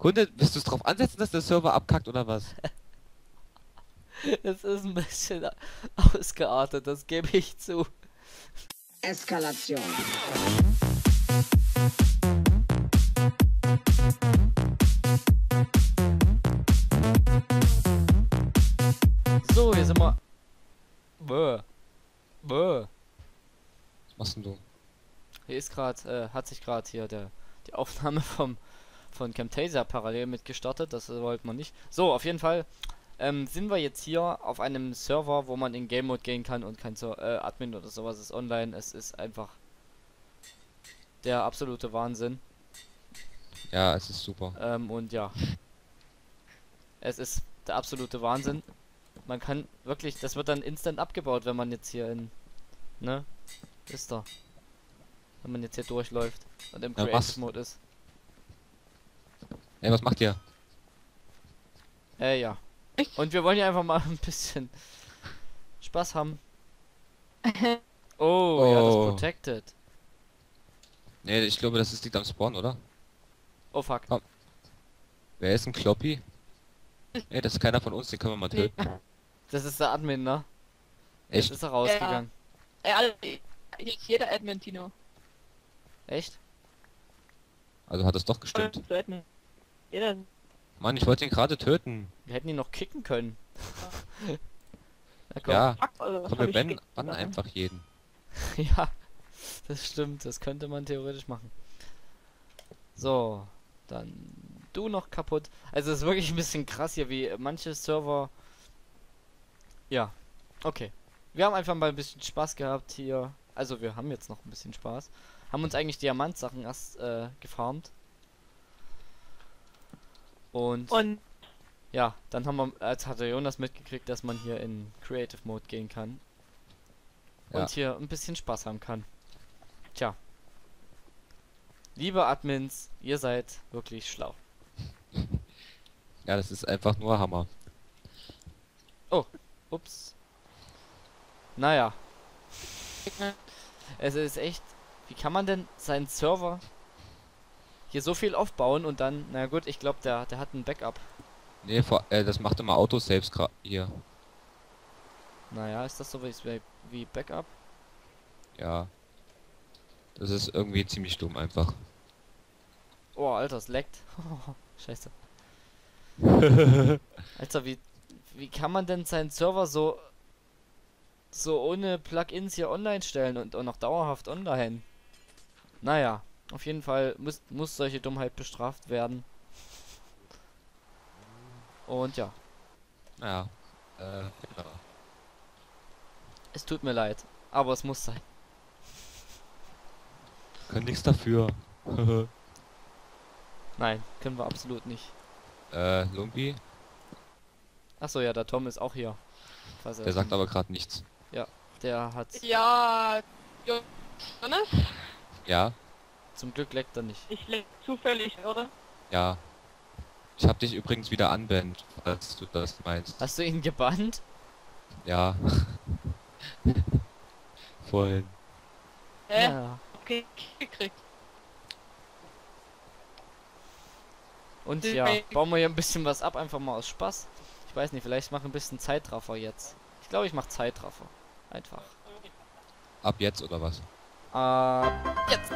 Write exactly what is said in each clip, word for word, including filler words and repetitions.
Kunde, willst du es drauf ansetzen, dass der Server abkackt oder was? Es ist ein bisschen ausgeartet, das gebe ich zu. Eskalation. So, hier sind wir. Bö. Bö. Was machst denn du? Hier ist gerade, äh, hat sich gerade hier der die Aufnahme vom von Camtasia parallel mit gestartet, das wollte man nicht. So, auf jeden Fall ähm, sind wir jetzt hier auf einem Server, wo man in Game Mode gehen kann und kein so äh, Admin oder sowas ist online. Es ist einfach der absolute Wahnsinn. Ja, es ist super. Ähm, und ja, es ist der absolute Wahnsinn. Man kann wirklich, das wird dann instant abgebaut, wenn man jetzt hier in, ne, ist da, wenn man jetzt hier durchläuft und im Creative Mode ist. Ey, was macht ihr? Äh, ja. Ich? Und wir wollen ja einfach mal ein bisschen Spaß haben. Oh, oh. Ja, das ist protected. Nee, ich glaube, das ist liegt am Spawn, oder? Oh, fuck. Komm. Wer ist ein Kloppy? Ey, das ist keiner von uns, den können wir mal töten. Das ist der Admin, ne? Echt? Jetzt ist er rausgegangen. Ja, also, jeder Admin, Tino. Echt? Also hat es doch gestimmt. Ja. Mann, ich wollte ihn gerade töten. Wir hätten ihn noch kicken können. Na, komm. Ja, komm, wir bannen einfach jeden. Ja, das stimmt. Das könnte man theoretisch machen. So, dann du noch kaputt. Also es ist wirklich ein bisschen krass hier, wie manche Server... Ja, okay. Wir haben einfach mal ein bisschen Spaß gehabt hier. Also wir haben jetzt noch ein bisschen Spaß. Haben uns eigentlich Diamantsachen erst äh, gefarmt. Und, und ja, dann haben wir, als hatte Jonas mitgekriegt, dass man hier in Creative Mode gehen kann. Ja. Und hier ein bisschen Spaß haben kann. Tja. Liebe Admins, ihr seid wirklich schlau. Ja, das ist einfach nur Hammer. Oh, ups. Naja. Es ist echt... Wie kann man denn seinen Server hier so viel aufbauen und dann... Na gut, ich glaube, der, der hat ein Backup. Nee, vor, äh, das macht immer Autosaves gerade hier. Naja, ist das so wie, wie Backup? Ja. Das ist irgendwie ziemlich dumm einfach. Oh, Alter, es leckt. Scheiße. Alter, wie, wie kann man denn seinen Server so... so ohne Plugins hier online stellen und auch noch dauerhaft online? Naja, auf jeden Fall muss, muss solche Dummheit bestraft werden. Und ja. Ja. Äh, ja. Es tut mir leid, aber es muss sein. Können nichts dafür. Nein, können wir absolut nicht. Äh, Lumpy? Achso, ja, der Tom ist auch hier. Der ähm, sagt aber gerade nichts. Ja, der hat... Ja, Jonas? Ja? Zum Glück leckt er nicht. Ich leck zufällig, oder? Ja. Ich hab dich übrigens wieder anbannt, falls du das meinst. Hast du ihn gebannt? Ja. Vorhin. Hä? Ja. Okay, gekriegt. Und ja, bauen wir hier ein bisschen was ab, einfach mal aus Spaß. Ich weiß nicht, vielleicht mache ich ein bisschen Zeitraffer jetzt. Ich glaube, ich mache Zeitraffer. Einfach. Ab jetzt oder was? Ab jetzt!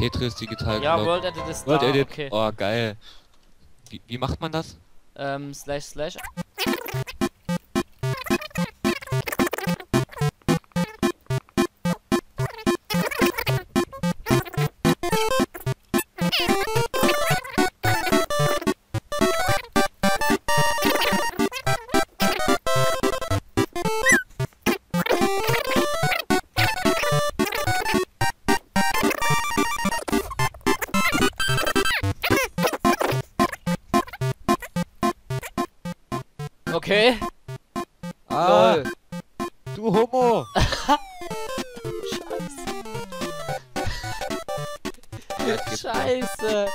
Tetris digital. Ja, WorldEdit ist World da. Edit. Okay. Oh, geil. Wie, wie macht man das? Ähm, slash slash. Okay. Ah. Lol. Du Homo. Scheiße. Scheiße.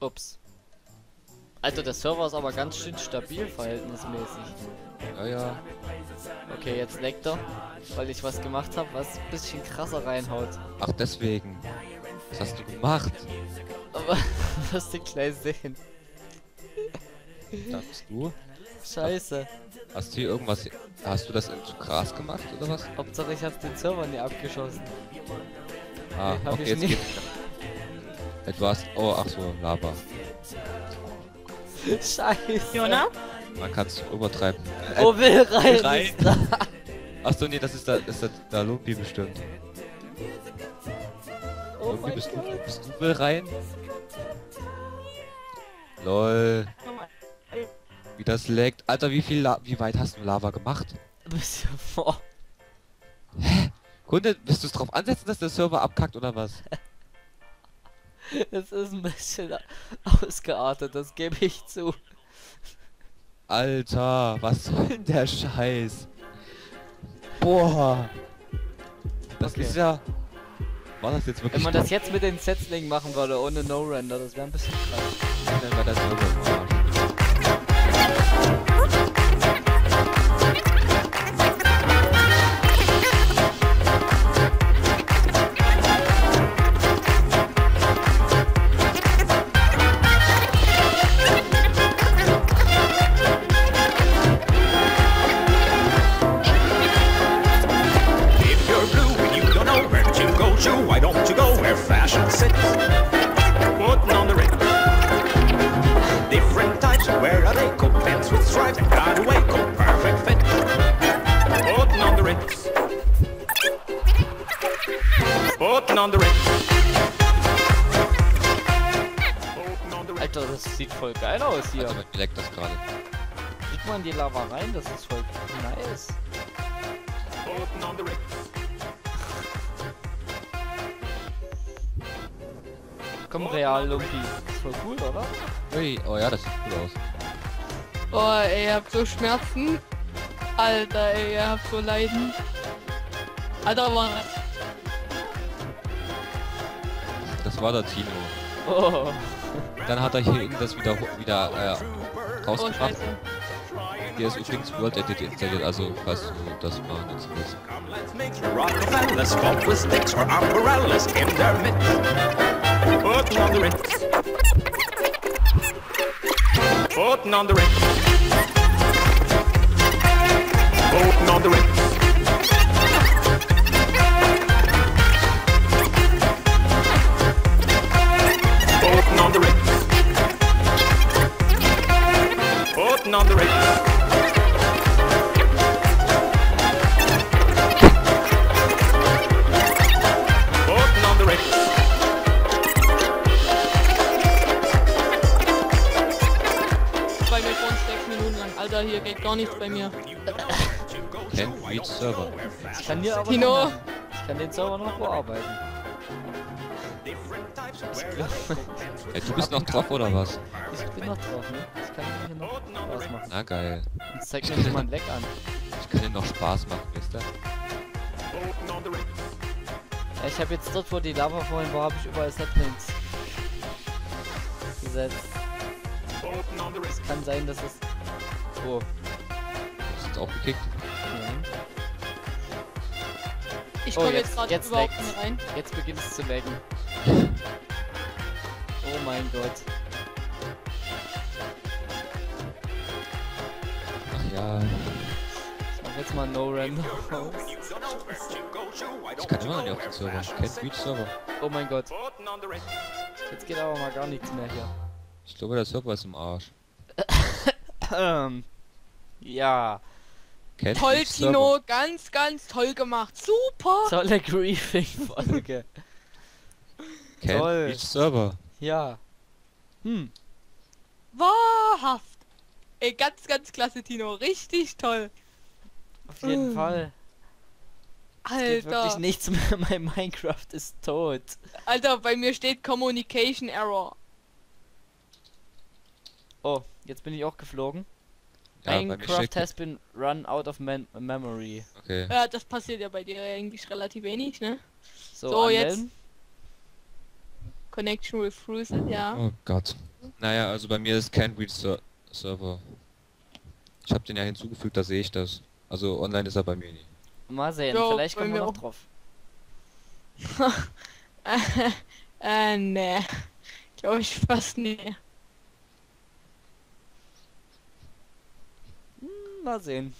Ups. Alter, der Server ist aber ganz schön stabil verhältnismäßig. Ja, ja. Okay, jetzt leckt er, weil ich was gemacht habe, was ein bisschen krasser reinhaut. Ach, deswegen. Was hast du gemacht? Aber wirst du gleich sehen. Dachtest du? Scheiße. Hast du hier irgendwas... Hast du das in zu Gras gemacht, oder was? Hauptsache, ich hab den Server nie abgeschossen. Ah, nee, hab okay, ich jetzt nicht. Du hast... Oh, ach so, Lava. Scheiße. Jonas? Man kann es übertreiben. Oh, will rein! rein. Ach so, nee, das ist da... ist da, da Lumpy bestimmt. Oh Lumpy, bist du, bist du will rein? Lol. Wie das laggt. Alter, wie viel La wie weit hast du Lava gemacht? Bist du vor? Hä? Kunde, willst du es drauf ansetzen, dass der Server abkackt oder was? Es ist ein bisschen ausgeartet, das gebe ich zu. Alter, was soll denn der Scheiß? Boah. Das okay. ist ja... War das jetzt wirklich... Wenn man das jetzt mit den Setzlingen machen würde, ohne No-Render, das wäre ein bisschen krass. Alter, das sieht voll geil aus hier. Alter, mir leckt das gerade. Kriegt man in die Lava rein? Das ist voll nice. Komm, real, Lumpy. Ist voll cool, oder? Ui, oh ja, das sieht cool aus. Oh, ey, ihr habt so Schmerzen. Alter, ey, ihr habt so Leiden. Alter, aber... Das war der Tino. Oh. Dann hat er hier eben das wieder wieder äh, rausgebracht. Oh, der ist übrigens WorldEdit installiert, also falls du das mal nutzen willst. On the radio. Boating on the radio. Bei mir vor sechs Minuten lang. Alter, hier geht gar nichts bei mir. Can read Server. Ich kann hier aber Tino. Noch, ich kann den Server noch bearbeiten. Ja, du bist noch drauf oder was? Ich bin noch drauf, ne? Ich kann hier noch Spaß machen. Na geil. Jetzt zeigt mir jemand weg an. Ich kann dir noch Spaß machen, wisst ihr? Ja, ich habe jetzt dort, wo die Lava vorhin war, habe ich überall Settings gesetzt. Es kann sein, dass es... Oh. Ist jetzt auch gekickt? Mhm. Ich komme oh, jetzt, jetzt gerade jetzt überhaupt laggt. Nicht rein. Jetzt beginnt es zu laggen. Oh mein Gott. Ach ja. Ich mach jetzt mal No-Render. Ich kann immer noch nicht auf den Server. Can't reach Server. Oh mein Gott. Jetzt geht aber mal gar nichts mehr hier. Ich glaube, der Server ist im Arsch. ähm. Ja. Can't toll, Tino. Ganz, ganz toll gemacht. Super. Tolle Griefing-Folge. Can't toll. Reach Server. Ja. Hm. Wahrhaft. Ey, ganz, ganz klasse, Tino. Richtig toll. Auf jeden mm. Fall. Alter. Es geht wirklich nichts mehr. Mein Minecraft ist tot. Alter, bei mir steht Communication Error. Oh, jetzt bin ich auch geflogen. Ja, Minecraft has been run out of mem memory. Okay. Ja, das passiert ja bei dir eigentlich relativ wenig, ne? So, so jetzt. Connection with Fruited, oh, ja. Oh Gott. Naja, also bei mir ist kein Read Ser Server. Ich habe den ja hinzugefügt, da sehe ich das. Also online ist er bei mir nicht. Mal sehen, so, vielleicht kommen wir auch noch drauf. äh, ne. Glaube ich fast nicht. Mal sehen.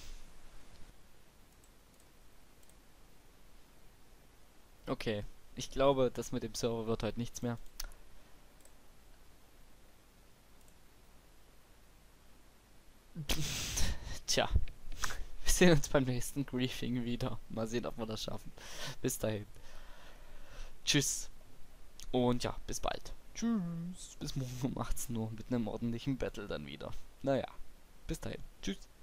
Okay. Ich glaube, das mit dem Server wird heute nichts mehr. Tja. Wir sehen uns beim nächsten Briefing wieder. Mal sehen, ob wir das schaffen. Bis dahin. Tschüss. Und ja, bis bald. Tschüss. Bis morgen um achtzehn Uhr mit einem ordentlichen Battle dann wieder. Naja. Bis dahin. Tschüss.